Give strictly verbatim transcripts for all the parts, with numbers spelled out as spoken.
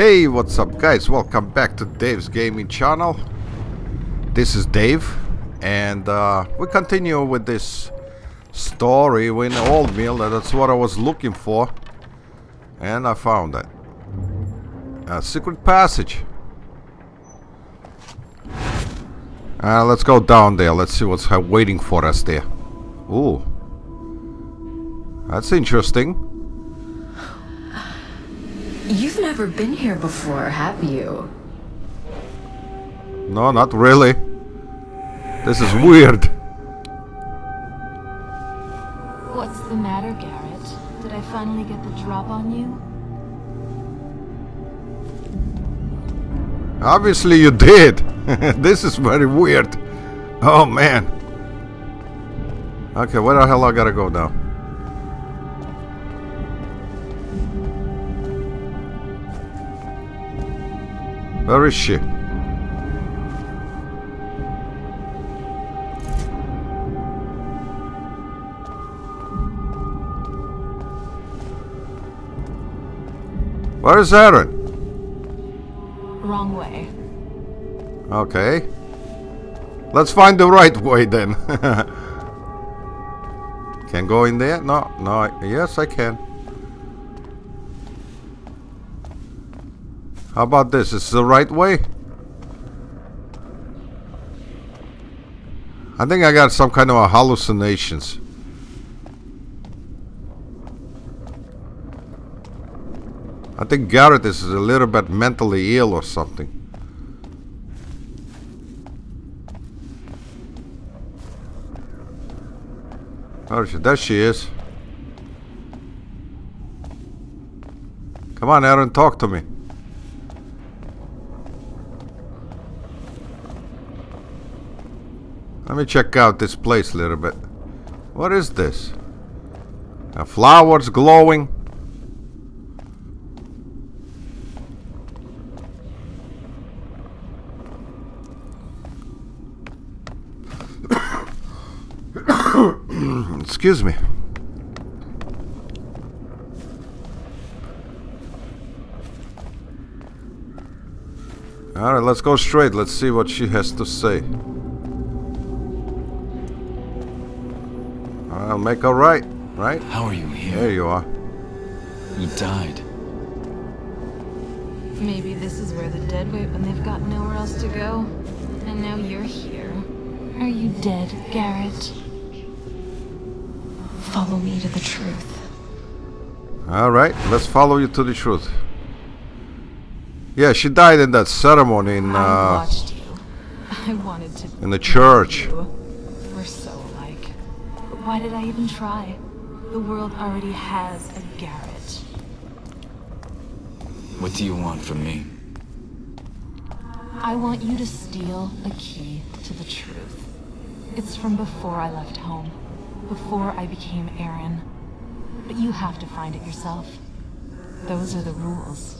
Hey, what's up guys, welcome back to Dave's gaming channel. This is Dave and uh, we continue with this story. We're in the old mill. That's what I was looking for and I found it. A secret passage. Uh, let's go down there. Let's see what's waiting for us there. Ooh, that's interesting. You've never been here before, have you? No, not really. This is weird. What's the matter, Garrett? Did I finally get the drop on you? Obviously you did. This is very weird. Oh man. Okay, where the hell I gotta go now? Where is she? Where is Erin? Wrong way. Okay. Let's find the right way then. Can go in there? No, no. Yes, I can. How about this? Is this the right way? I think I got some kind of hallucinations. I think Garrett is a little bit mentally ill or something. Oh, there she is. Come on, Erin, talk to me. Let me check out this place a little bit. What is this? A flowers glowing. Excuse me. All right, let's go straight. Let's see what she has to say. I'll make her right, right? How are you here? There you are. You died. Maybe this is where the dead wait when they've got nowhere else to go. And now you're here. Are you dead, Garrett? Follow me to the truth. Alright, let's follow you to the truth. Yeah, she died in that ceremony in, uh, I watched you. I wanted to in the church. You. We're so alike. Why did I even try? The world already has a Garrett. What do you want from me? I want you to steal a key to the truth. It's from before I left home. Before I became Erin. But you have to find it yourself. Those are the rules.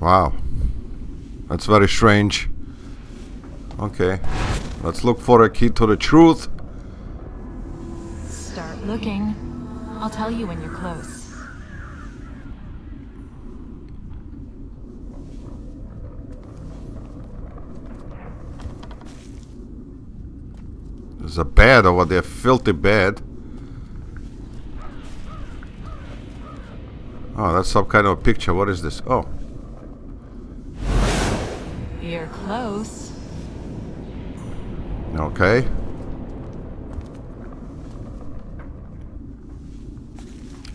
Wow. That's very strange. Okay. Let's look for a key to the truth. Start looking. I'll tell you when you're close. There's a bed over there, filthy bed. Oh, that's some kind of a picture. What is this? Oh. You're close. Okay.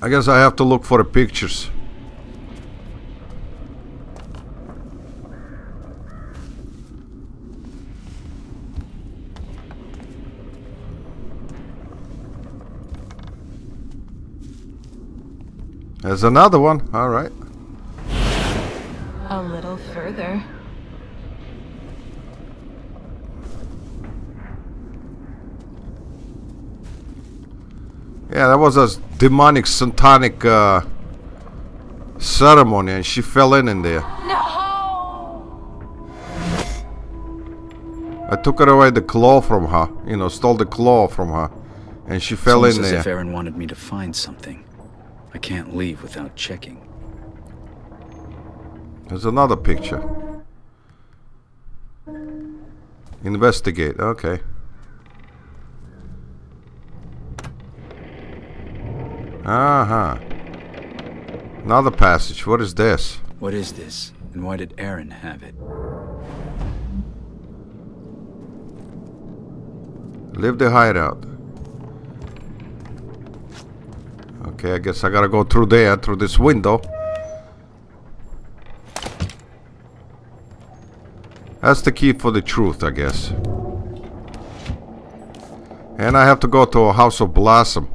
I guess I have to look for the pictures. There's another one. All right. A little further. Yeah, that was a demonic, satanic uh, ceremony, and she fell in in there. No! I took her away the claw from her. You know, stole the claw from her, and she fell in there. It's almost as if Erin wanted me to find something. I can't leave without checking. There's another picture. Investigate, okay. Uh-huh. Another passage. What is this? What is this? And why did Erin have it? Leave the hideout. Okay, I guess I gotta go through there, through this window. That's the key for the truth, I guess. And I have to go to a House of Blossom.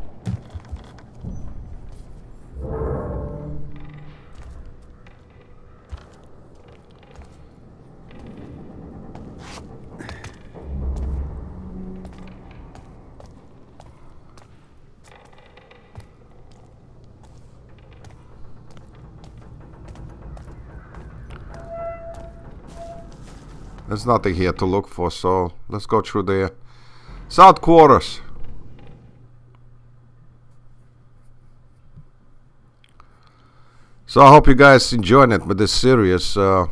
There's nothing here to look for, so let's go through there. South quarters. So I hope you guys enjoying it with this series. Uh,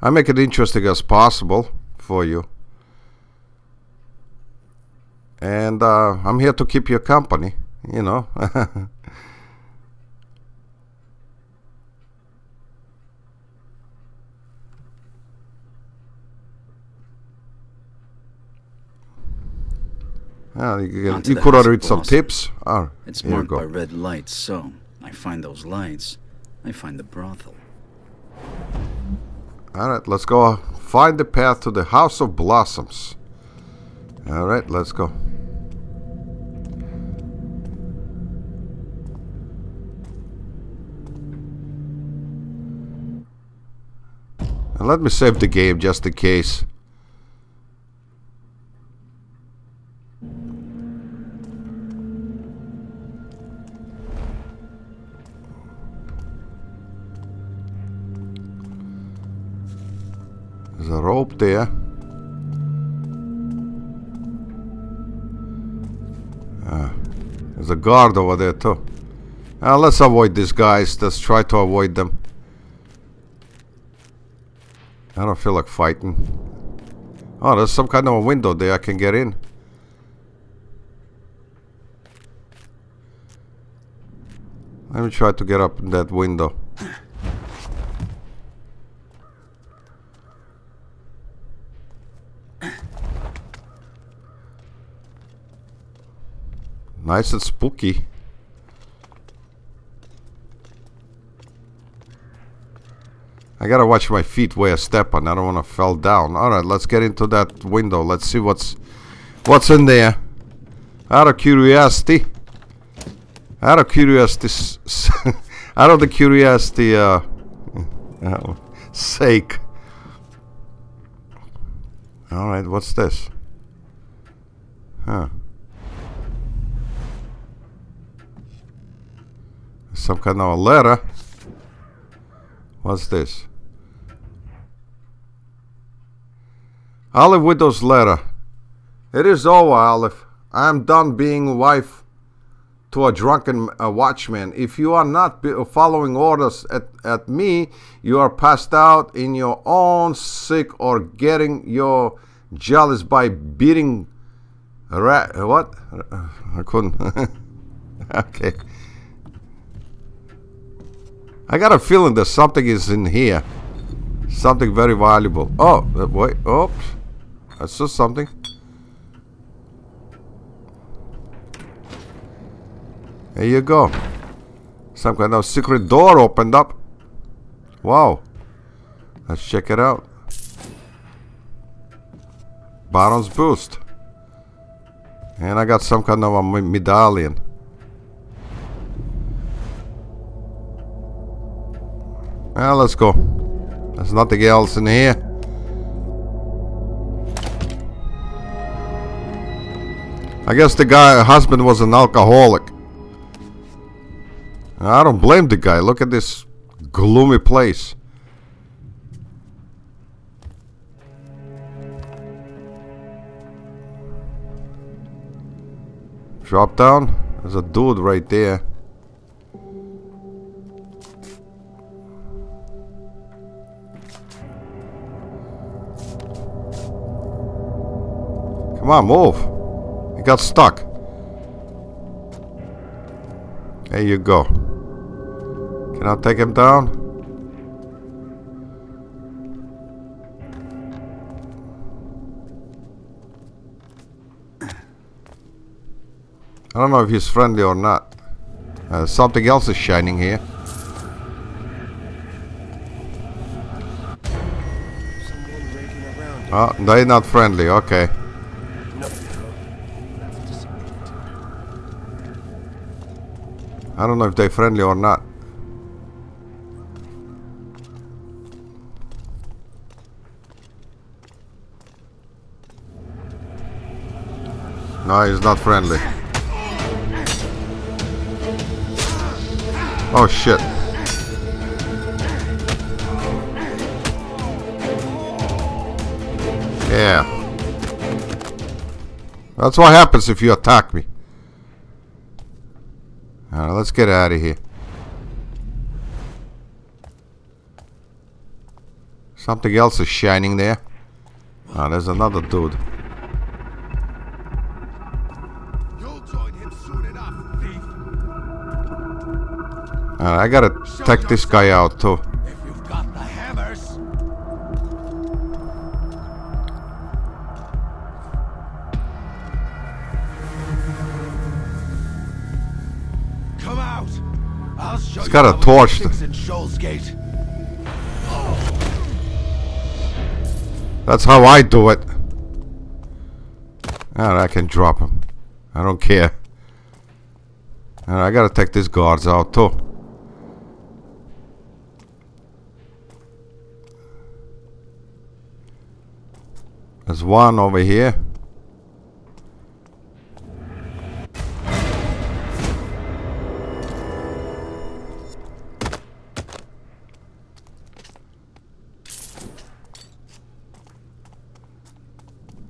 I make it interesting as possible for you. And uh, I'm here to keep you company, you know. Uh, you you could order some tips. Oh, it's marked by red lights, so I find those lights. I find the brothel. Alright, let's go find the path to the House of Blossoms. Alright, let's go. And let me save the game just in case. There's a rope there. Uh, there's a guard over there too. Uh, let's avoid these guys. Let's try to avoid them. I don't feel like fighting. Oh, there's some kind of a window there I can get in. Let me try to get up in that window. Nice and spooky. I gotta watch my feet where I step on. I don't want to fall down. Alright, let's get into that window. Let's see what's what's in there. Out of curiosity. Out of curiosity. Out of the curiosity uh, sake. Alright, what's this? Huh. Some kind of a letter. What's this? Olive Widow's letter. It is over, Olive. I am done being wife to a drunken uh, watchman. If you are not be following orders at, at me, you are passed out in your own sick or getting your jealous by beating rat. What? I couldn't. Okay. I got a feeling that something is in here. Something very valuable. Oh, wait. Oops. I saw something. There you go. Some kind of secret door opened up. Wow. Let's check it out. Baron's boost. And I got some kind of a medallion. Well, let's go. There's nothing else in here. I guess the guy, husband, was an alcoholic. I don't blame the guy. Look at this gloomy place. Drop down. There's a dude right there. Come on, move. It got stuck. There you go. Can I take him down? I don't know if he's friendly or not. Uh, something else is shining here. Oh, they're not friendly, okay. I don't know if they're friendly or not. No, he's not friendly. Oh shit. Yeah. That's what happens if you attack me. Alright, let's get out of here. Something else is shining there. Ah, oh, there's another dude. You'll join him soon enough, thief. Alright, I gotta take this guy out too. If you've got the hammers. It's got a torch. That's how I do it. Alright, I can drop him. I don't care. Alright, I gotta take these guards out too. There's one over here.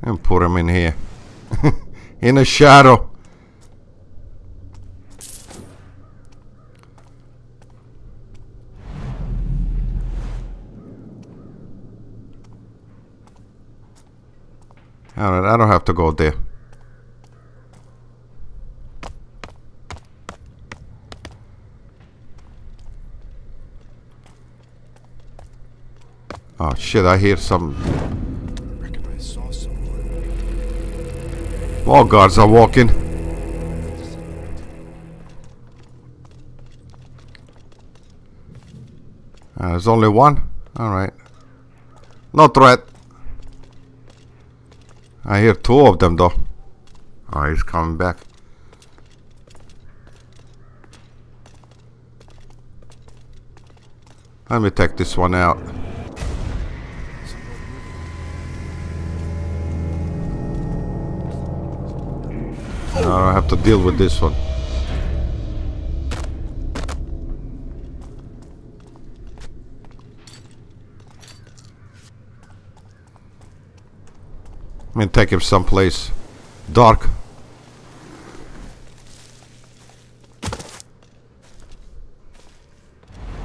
And put him in here. In the shadow. Alright, I don't have to go there. Oh shit, I hear some. More guards are walking. Uh, there's only one? Alright. No threat. I hear two of them though. Oh, he's coming back. Let me take this one out. I have to deal with this one. I'm gonna take him someplace dark.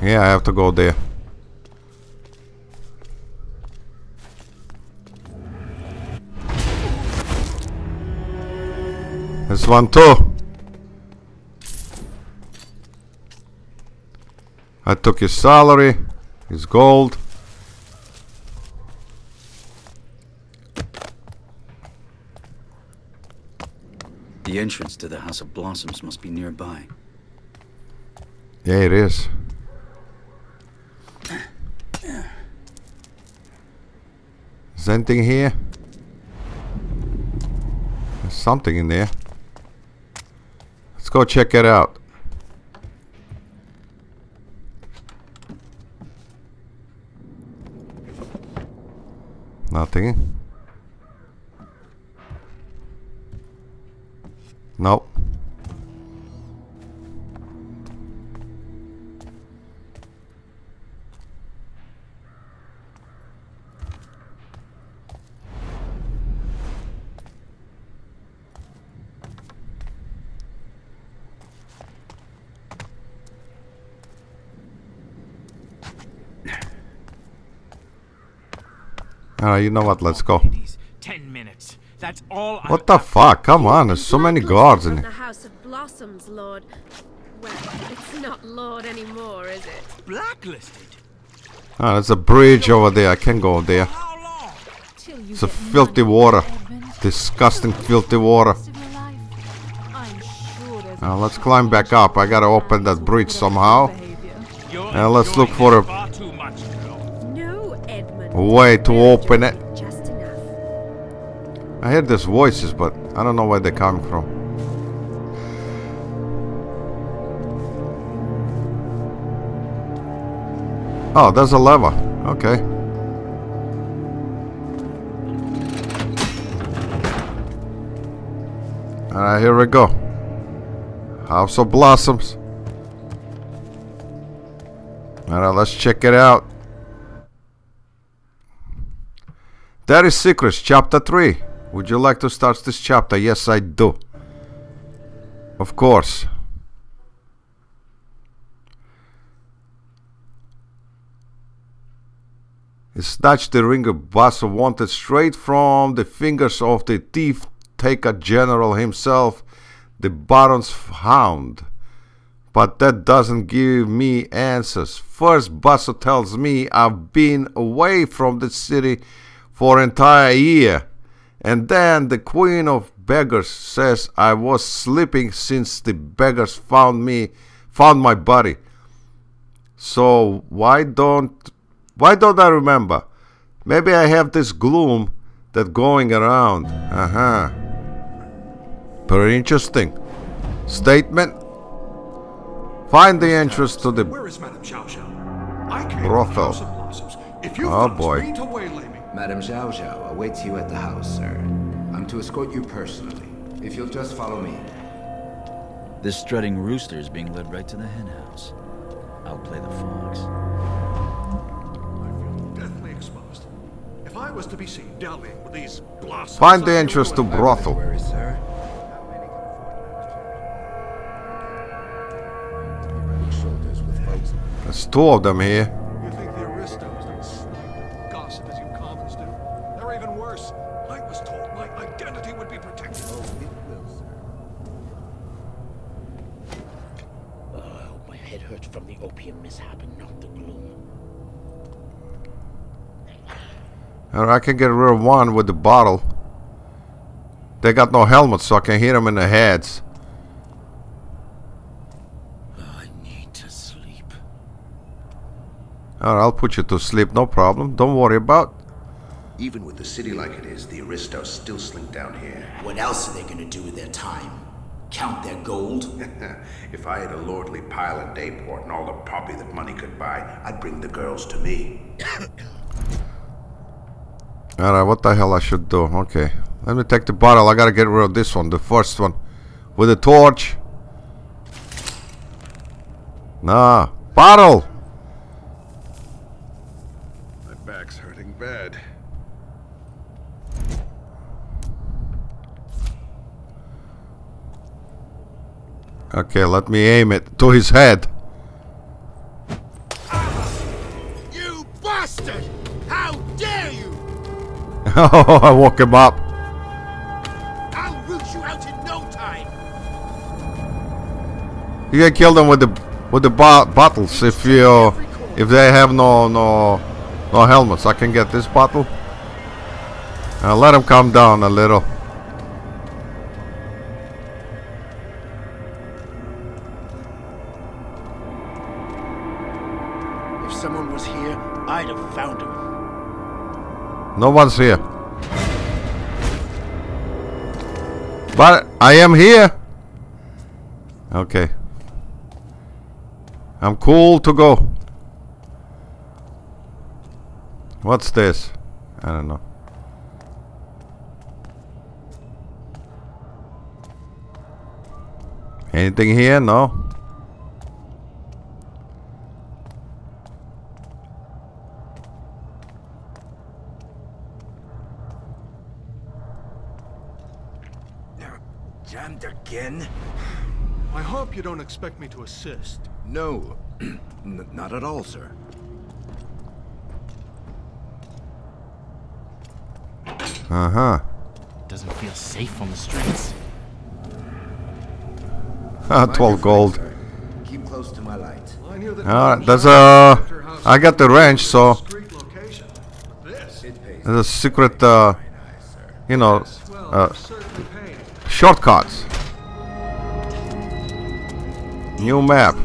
Yeah, I have to go there. This one too. I took his salary, his gold. The entrance to the House of Blossoms must be nearby. Yeah, it is. Is there anything here? There's something in there. Go check it out. Nothing. Nope. Alright, you know what, let's go. Ten minutes. That's all I What the fuck? Come on, there's so many guards in here. The House of Blossoms, Lord. Well, it's not Lord anymore, is it? Blacklisted. Ah, there's a bridge over there. I can't go there. It's a filthy water. Disgusting, filthy water. Now let's climb back up. I gotta open that bridge somehow. And let's look for a way to open it. I hear these voices, but I don't know where they come from. Oh, there's a lever. Okay. Alright, here we go. House of Blossoms. Alright, let's check it out. There is Secrets, Chapter three. Would you like to start this chapter? Yes, I do. Of course. He snatched the ring of Basso wanted straight from the fingers of the thief taker general himself, the Baron's hound. But that doesn't give me answers. First, Basso tells me I've been away from the city for an entire year. And then the Queen of Beggars says I was sleeping since the beggars found me, found my body. So why don't, why don't I remember? Maybe I have this gloom that going around. Uh-huh. Very interesting statement. Find the entrance to the Where is Madame Zhao Zhao? I came brothel. From the House of Blossoms. If you oh boy. Madame Zhao Zhao awaits you at the house, sir. I'm to escort you personally, if you'll just follow me. This strutting rooster is being led right to the hen house. I'll play the fox. I feel deathly exposed. If I was to be seen dallying with these blossoms... Find the entrance to brothel. Where is sir? There's two of them here. I can get rid of one with the bottle. They got no helmets, so I can hit them in the heads. I need to sleep. Alright, I'll put you to sleep, no problem. Don't worry about. Even with the city like it is, the aristos still slink down here. What else are they gonna do with their time? Count their gold? If I had a lordly pile of dayport and all the poppy that money could buy, I'd bring the girls to me. Alright, what the hell I should do? Okay, let me take the bottle. I gotta get rid of this one, the first one, with a torch. Nah, bottle. My back's hurting bad. Okay, let me aim it to his head. Oh, I woke him up. I'll root you out in no time. You can kill them with the with the bo bottles if you if they have no no no helmets. I can get this bottle. Now let him calm down a little. If someone was here, I'd have found him. No one's here. But I am here. Okay. I'm cool to go. What's this? I don't know. Anything here? No. Again? I hope you don't expect me to assist. No, N not at all, sir. Uh-huh. doesn't feel safe on the streets. Ah, twelve gold. Keep close to my light. Alright, that's uh I got the wrench, so there's a secret uh you know uh shortcuts. New map.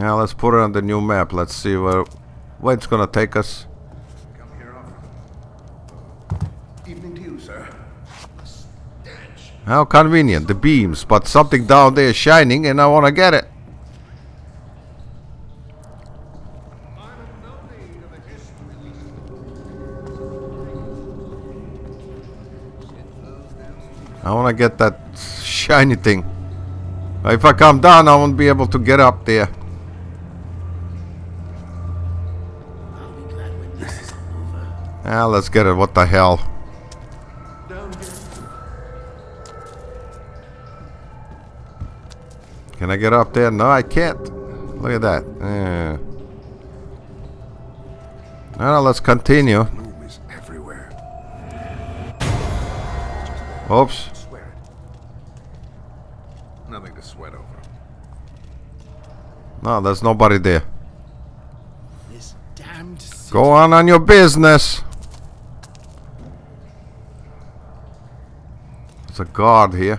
Now let's put it on the new map. Let's see where where it's gonna take us. Come here off. Evening to you, sir. How convenient, the beams, but something down there is shining and I wanna get it. I wanna get that shiny thing. If I come down, I won't be able to get up there. Ah, let's get it. What the hell? Can I get up there? No, I can't. Look at that. Yeah. Now let's continue. Oops. Nothing to sweat over. No, there's nobody there. This damned city. Go on on your business. There's a guard here.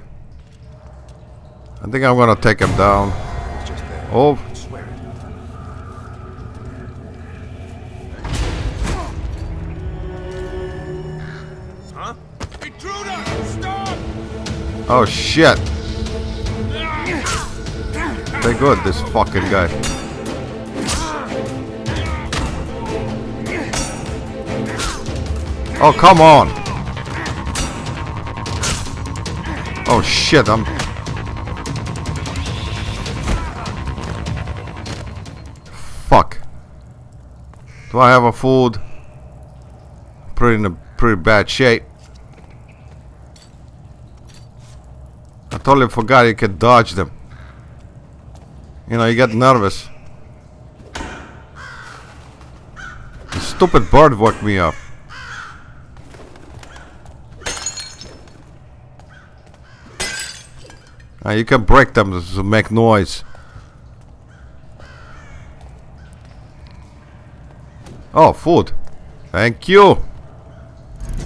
I think I'm gonna take him down. Oh. Huh? Intruder! Stop! Oh shit. They good, this fucking guy. Oh, come on. Oh shit, I'm fuck. Do I have a food? Pretty in a pretty bad shape. I totally forgot you could dodge them. You know, you get nervous. The stupid bird woke me up. Uh, you can break them to make noise. Oh, food. Thank you.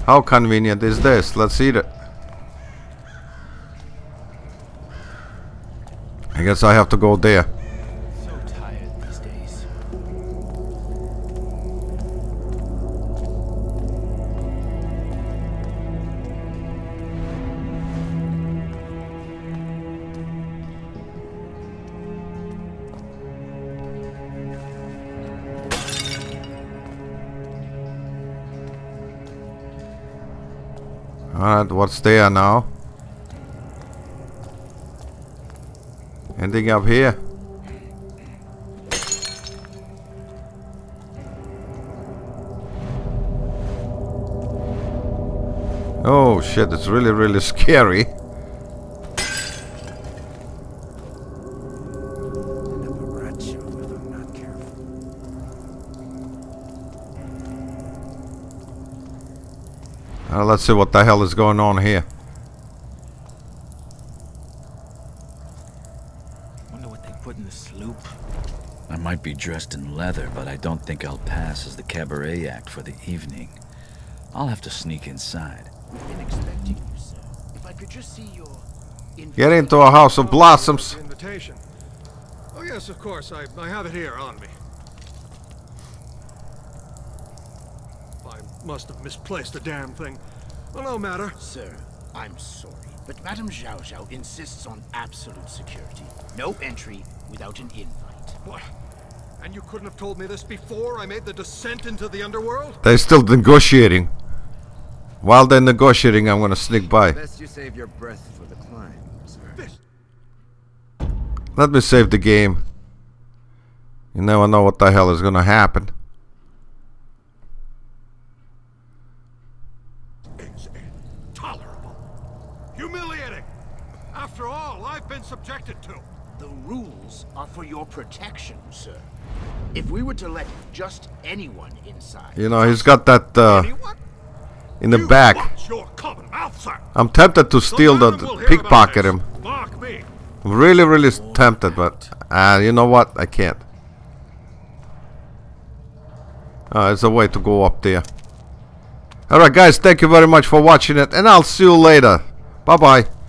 How convenient is this? Let's eat it. I guess I have to go there. So tired these days. All right, what's there now? Anything up here? Oh shit, it's really, really scary. Now let's see what the hell is going on here. Be dressed in leather, but I don't think I'll pass as the cabaret act for the evening. I'll have to sneak inside. Been expecting you, sir. If I could just see your get into a House of Blossoms. Invitation. Oh yes, of course. I, I have it here on me. I must have misplaced the damn thing. Well, no matter. Sir, I'm sorry, but Madame Zhao Zhao insists on absolute security. No entry without an invite. What? And you couldn't have told me this before I made the descent into the underworld? They're still negotiating. While they're negotiating, I'm gonna sneak by. Best you save your breath for the climb, sir. Let me save the game. You never know what the hell is gonna happen. It's intolerable. Humiliating. After all I've been subjected to. The rules are for your protection, sir. If we were to let just anyone inside, you know, he's got that uh, in the you back. Mouth, I'm tempted to steal so the pickpocket him. I'm really, really tempted, but uh, you know what? I can't. Uh, there's a way to go up there. Alright guys, thank you very much for watching it, and I'll see you later. Bye bye.